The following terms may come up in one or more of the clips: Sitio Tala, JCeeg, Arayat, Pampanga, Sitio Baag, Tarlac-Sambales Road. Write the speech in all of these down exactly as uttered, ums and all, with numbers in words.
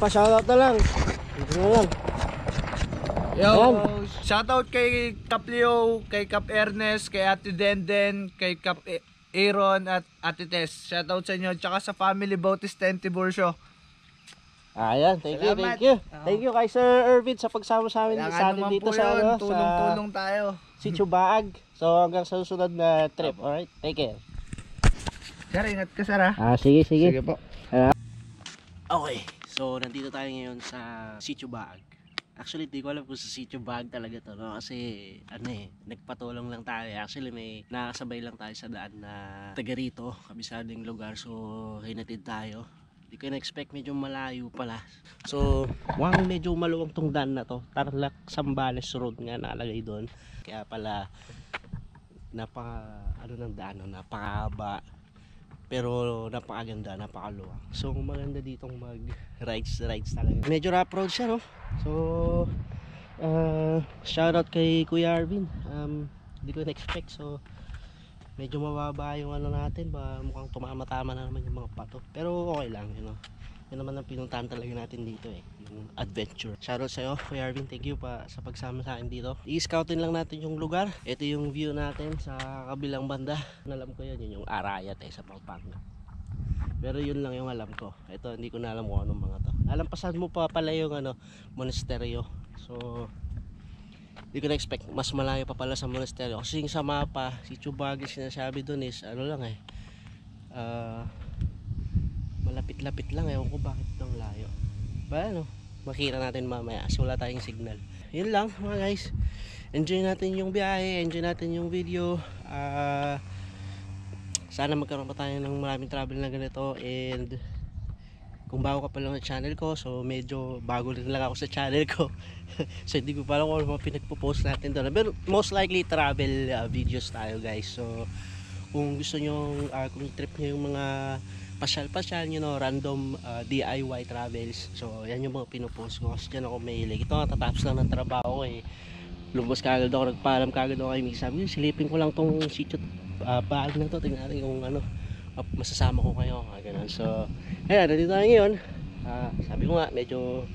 Pa-shoutout na lang. Ito na lang. Yo, shoutout kay Kap Leo, kay Kap Ernest, kay Ate Denden, kay Kap Aaron at Ate Tess. Shoutout sa inyo, tsaka sa family Bautista and Tiburcio. Ayan, thank you, thank you. Thank you kay Sir Ervin sa pagsama sa amin dito sa ano, tulong-tulong tayo. Sitio Baag. So hanggang sa susunod na trip, alright? Take care. Sir, ingat ka, Sir, ha? Ah, sige, sige. Sige po. Uh, okay, so nandito tayo ngayon sa Sitio Baag. Actually, di ko alam kung sa Sitio Baag talaga to, no? Kasi, ano eh, nagpatulong lang tayo. Actually, may nakasabay lang tayo sa daan na taga rito, kabisading lugar. So, hinatid tayo. Di ko na-expect, medyo malayo pala. So, wang medyo maluwang tong daan na to. Tarlac-Sambales Road nga nakalagay doon. Kaya pala, napaka, ano ng daan, no? Napakahaba. Pero napakaganda, napakaluwang. So maganda ditong mag rides rides talaga. Medyo rough road siya, no? So uh, shout out kay Kuya Arvin. Um di ko na-expect, so medyo mababa yung ano natin, ba mukhang tumama-tama na naman yung mga pato. Pero okay lang, you know. Yan naman ang pinuntahan talaga natin dito eh, yung adventure. Shoutout sa'yo, Kuya Arvin, thank you pa sa pagsama sa akin dito. I-scoutin lang natin yung lugar. Ito yung view natin sa kabilang banda. Alam ko yun, yun yung Arayat eh, sa Pampanga. Pero yun lang yung alam ko. Ito, hindi ko na alam kung anong mga to. Alampasan mo pa pala yung ano, monasteryo. So, hindi ko na-expect, mas malayo pa pala sa monasteryo. Kasi yung sa mapa, si Chubagis sinasabi dun is, ano lang eh, ah, uh, malapit-lapit lang, ewan ko bakit itong layo ba, ano, makita natin mamaya kasi wala tayong signal. Yun lang mga guys, enjoy natin yung biyahe, enjoy natin yung video. Uh, sana magkaroon pa tayo ng maraming travel na ganito. And kung bago ka pa lang sa channel ko, so medyo bago rin lang ako sa channel ko so hindi ko pa lang kung ano mga pinagpo-post natin doon, pero most likely travel uh, videos tayo guys. So kung gusto nyo, uh, kung trip nyo yung mga pasyal-pasyal, you know, random uh, D I Y travels. So, yan yung mga pinupost ko. Kasi dyan ako mahilig. Ito, tatapos lang ng trabaho ko eh. Lumabas kagad ako, nagpaalam kagad ako kay Mika. Sabi ko, silipin ko lang tong Sitio uh, Baag na to. Tingnan natin kung ano, masasama ko kayo. Ah, ganun. So, ayan, nandito tayo ngayon. Uh, sabi ko nga, medyo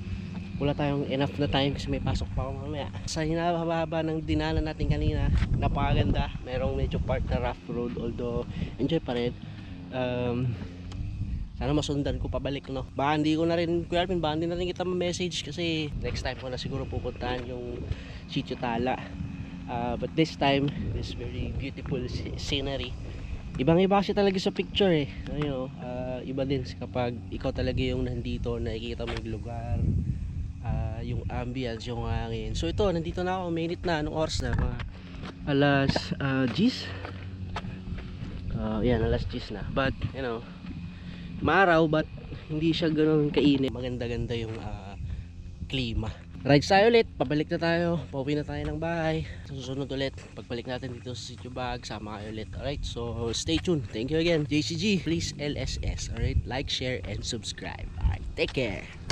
wala tayong enough na time kasi may pasok pa ako mamaya. Sa hinababa ng dinanan natin kanina, napakaganda. Merong medyo part na rough road, although enjoy pa rin. Um, Sana masundan ko pabalik, no? Baka hindi ko na rin, Kuya Arvin, baka hindi na rin kita ma-message kasi next time ko na siguro pupuntahan yung Sitio Tala. Uh, but this time, this very beautiful scenery. Ibang-iba kasi talaga sa picture eh. You know, uh, iba din kapag ikaw talaga yung nandito, nakikita mo yung lugar, uh, yung ambience, yung hangin. So ito, nandito na ako, minute na, anong oras na? Mga alas uh, gis? Uh, yan, alas gis na. But, you know, maaraw, but hindi siya ganoon kainit. Maganda-ganda yung uh, klima. Rides tayo ulit, pabalik na tayo, pauwi na tayo ng bahay. Susunod ulit, pagbalik natin dito sa Sitio Baag, sama kayo ulit. Alright, so stay tuned. Thank you again, J C G, please L S S. Alright, like, share, and subscribe. Alright, take care.